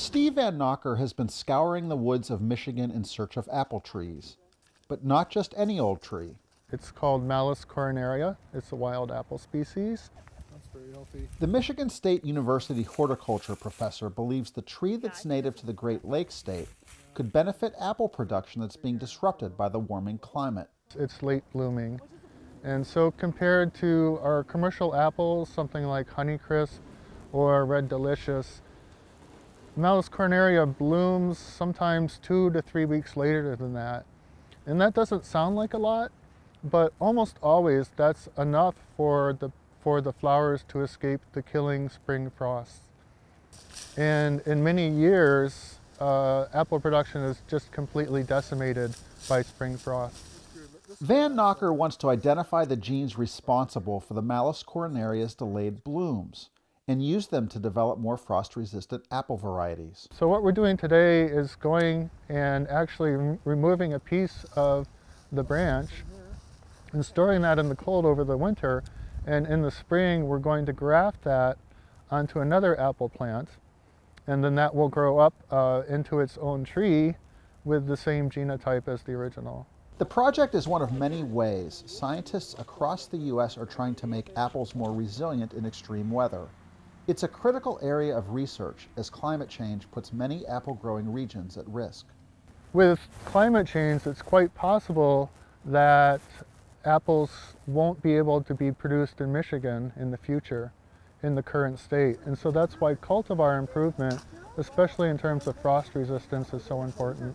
Steve Van Nocker has been scouring the woods of Michigan in search of apple trees, but not just any old tree. It's called Malus coronaria. It's a wild apple species. That's very healthy. The Michigan State University horticulture professor believes the tree that's native to the Great Lakes state could benefit apple production that's being disrupted by the warming climate. It's late blooming, and so compared to our commercial apples, something like Honeycrisp or Red Delicious, Malus coronaria blooms sometimes 2 to 3 weeks later than that. And that doesn't sound like a lot, but almost always that's enough for the flowers to escape the killing spring frosts. And in many years, apple production is just completely decimated by spring frost. Van Nocker wants to identify the genes responsible for the Malus coronaria's delayed blooms and use them to develop more frost-resistant apple varieties. So what we're doing today is going and actually removing a piece of the branch and storing that in the cold over the winter, and in the spring we're going to graft that onto another apple plant, and then that will grow up into its own tree with the same genotype as the original. The project is one of many ways scientists across the U.S. are trying to make apples more resilient in extreme weather. It's a critical area of research as climate change puts many apple-growing regions at risk. With climate change, it's quite possible that apples won't be able to be produced in Michigan in the future, in the current state. And so that's why cultivar improvement, especially in terms of frost resistance, is so important.